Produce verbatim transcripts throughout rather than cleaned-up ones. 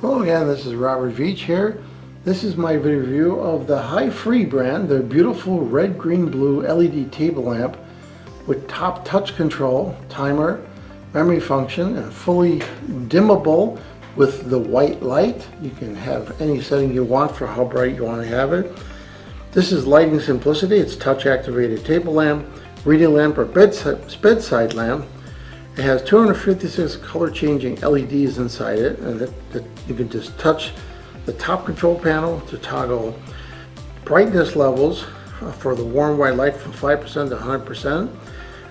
Hello again, this is Robert Veach here. This is my video review of the Hifree brand, their beautiful red, green, blue L E D table lamp with top touch control, timer, memory function, and fully dimmable with the white light. You can have any setting you want for how bright you want to have it. This is Lighting Simplicity. It's touch activated table lamp, reading lamp, or bedside, bedside lamp. It has two hundred fifty-six color changing L E Ds inside it, and that, that you can just touch the top control panel to toggle brightness levels for the warm white light from five percent to one hundred percent,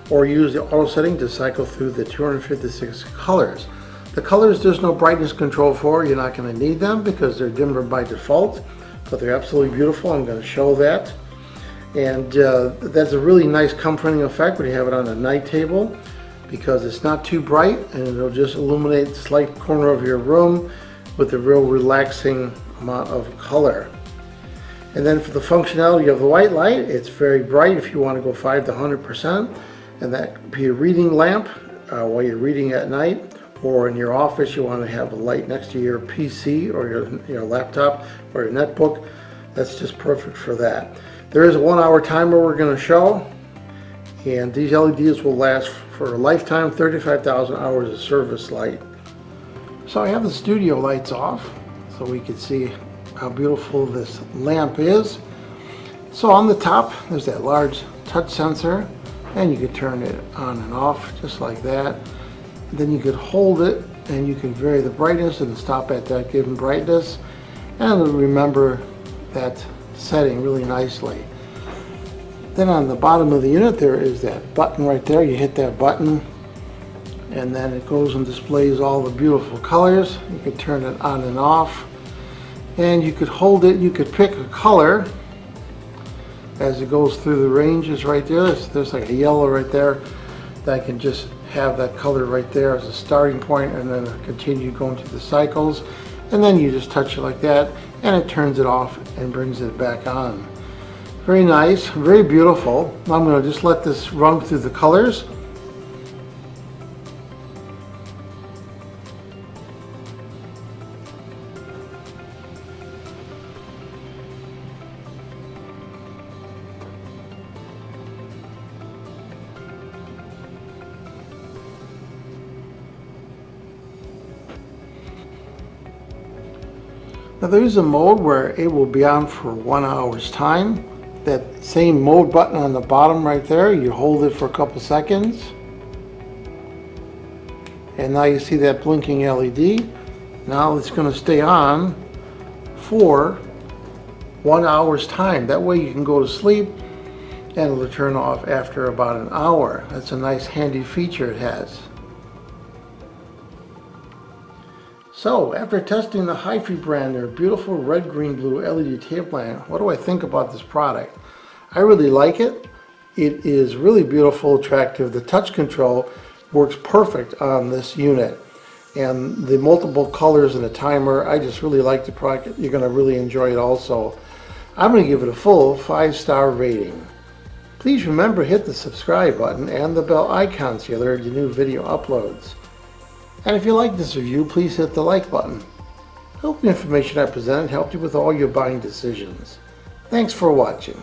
or use the auto setting to cycle through the two hundred fifty-six colors. The colors there's no brightness control for, you're not going to need them because they're dimmer by default, but they're absolutely beautiful. I'm going to show that. And uh, that's a really nice comforting effect when you have it on a night table, because it's not too bright and it'll just illuminate the slight corner of your room with a real relaxing amount of color. And then for the functionality of the white light, it's very bright if you want to go five to one hundred percent, and that could be a reading lamp uh, while you're reading at night, or in your office you want to have a light next to your P C or your, your laptop or your netbook. That's just perfect for that. There is a one hour timer we're going to show, and these L E Ds will last for a lifetime, thirty-five thousand hours of service light. So I have the studio lights off so we can see how beautiful this lamp is. So on the top there's that large touch sensor, and you could turn it on and off just like that. Then you could hold it and you can vary the brightness and stop at that given brightness, and it'll remember that setting really nicely. Then on the bottom of the unit there is that button right there. You hit that button and then it goes and displays all the beautiful colors. You can turn it on and off, and you could hold it, you could pick a color as it goes through the ranges right there. There's, there's like a yellow right there that I can just have that color right there as a starting point, and then continue going through the cycles, and then you just touch it like that and it turns it off and brings it back on. Very nice, very beautiful. Now I'm going to just let this run through the colors. Now there's a mode where it will be on for one hour's time. That same mode button on the bottom right there, you hold it for a couple seconds, and now you see that blinking L E D. Now it's going to stay on for one hour's time. That way you can go to sleep and it'll turn off after about an hour. That's a nice handy feature it has. So, after testing the Hifree brand, their beautiful red, green, blue L E D table lamp, what do I think about this product? I really like it. It is really beautiful, attractive. The touch control works perfect on this unit. And the multiple colors and the timer, I just really like the product. You're going to really enjoy it also. I'm going to give it a full five-star rating. Please remember, hit the subscribe button and the bell icon so you'll alert your new video uploads. And if you like this review, please hit the like button. I hope the information I presented helped you with all your buying decisions. Thanks for watching.